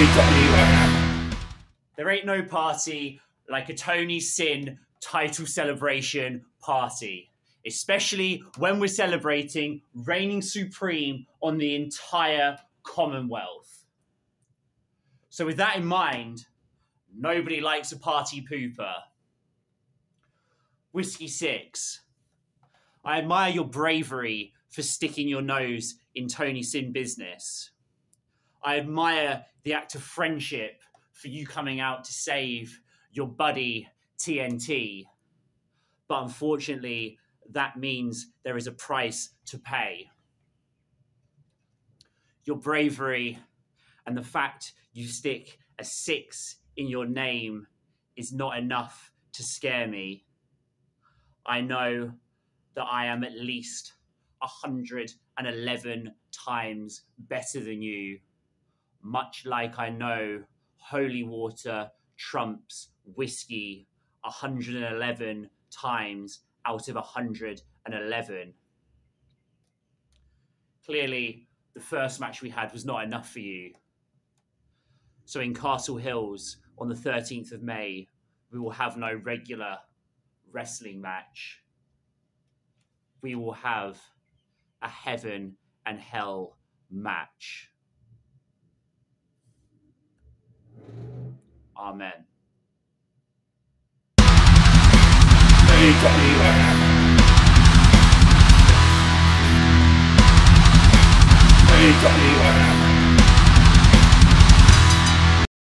anywhere. There ain't no party like a Tony Sin title celebration party, especially when we're celebrating reigning supreme on the entire Commonwealth. So with that in mind, nobody likes a party pooper. Whiskey Sixx, I admire your bravery for sticking your nose in Tony Sin business. I admire the act of friendship for you coming out to save your buddy TNT. But unfortunately, that means there is a price to pay. Your bravery and the fact you stick a six in your name is not enough to scare me. I know that I am at least 111 times better than you, much like I know holy water trumps whiskey 111 times out of 111. Clearly, the first match we had was not enough for you. So in Castle Hills on the 13th of May, we will have no regular wrestling match. We will have a heaven and hell match. Amen.